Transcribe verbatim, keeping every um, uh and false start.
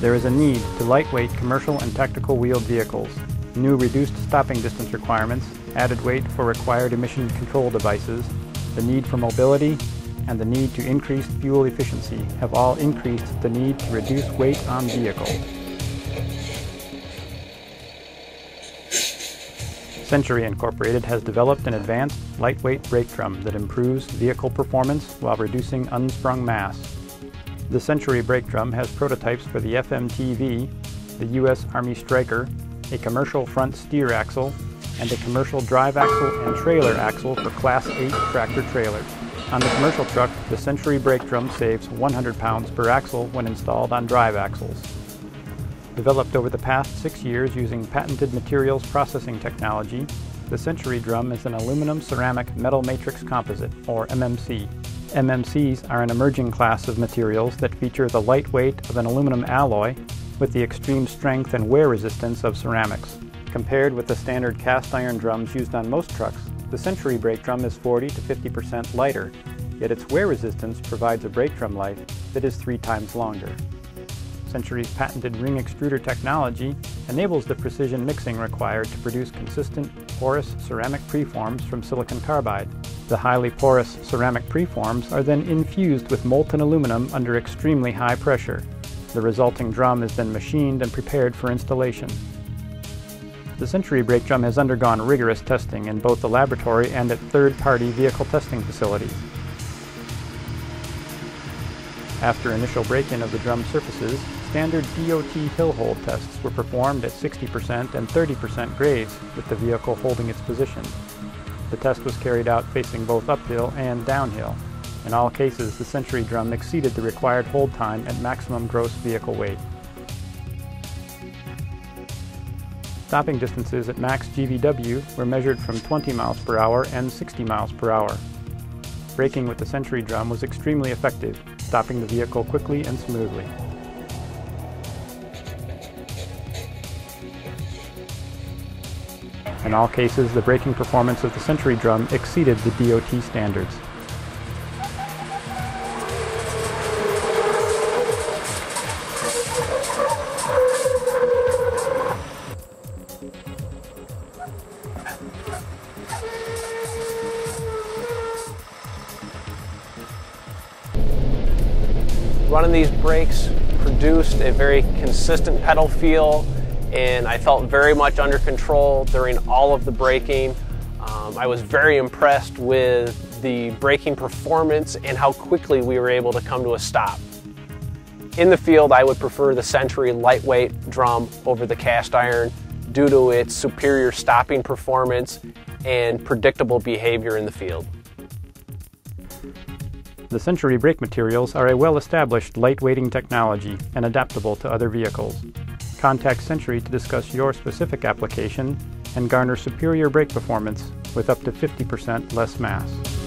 There is a need to lightweight commercial and tactical wheeled vehicles. New reduced stopping distance requirements, added weight for required emission control devices, the need for mobility, and the need to increase fuel efficiency have all increased the need to reduce weight on vehicles. Century Incorporated has developed an advanced, lightweight brake drum that improves vehicle performance while reducing unsprung mass. The Century brake drum has prototypes for the F M T V, the U S Army Stryker, a commercial front steer axle, and a commercial drive axle and trailer axle for Class eight tractor trailers. On the commercial truck, the Century brake drum saves one hundred pounds per axle when installed on drive axles. Developed over the past six years using patented materials processing technology, the Century drum is an aluminum ceramic metal matrix composite, or M M C. M M Cs are an emerging class of materials that feature the light weight of an aluminum alloy with the extreme strength and wear resistance of ceramics. Compared with the standard cast iron drums used on most trucks, the Century brake drum is forty to fifty percent lighter, yet its wear resistance provides a brake drum life that is three times longer. Century's patented Ring Extruder technology enables the precision mixing required to produce consistent, porous ceramic preforms from silicon carbide. The highly porous ceramic preforms are then infused with molten aluminum under extremely high pressure. The resulting drum is then machined and prepared for installation. The Century brake drum has undergone rigorous testing in both the laboratory and at third-party vehicle testing facilities. After initial break-in of the drum surfaces, standard D O T hill hold tests were performed at sixty percent and thirty percent grades, with the vehicle holding its position. The test was carried out facing both uphill and downhill. In all cases, the Century drum exceeded the required hold time at maximum gross vehicle weight. Stopping distances at max G V W were measured from twenty miles per hour and sixty miles per hour. Braking with the Century drum was extremely effective, stopping the vehicle quickly and smoothly. In all cases, the braking performance of the Century drum exceeded the D O T standards. Running these brakes produced a very consistent pedal feel, and I felt very much under control during all of the braking. Um, I was very impressed with the braking performance and how quickly we were able to come to a stop. In the field, I would prefer the Century lightweight drum over the cast iron due to its superior stopping performance and predictable behavior in the field. The Century brake materials are a well-established lightweighting technology and adaptable to other vehicles. Contact Century to discuss your specific application and garner superior brake performance with up to fifty percent less mass.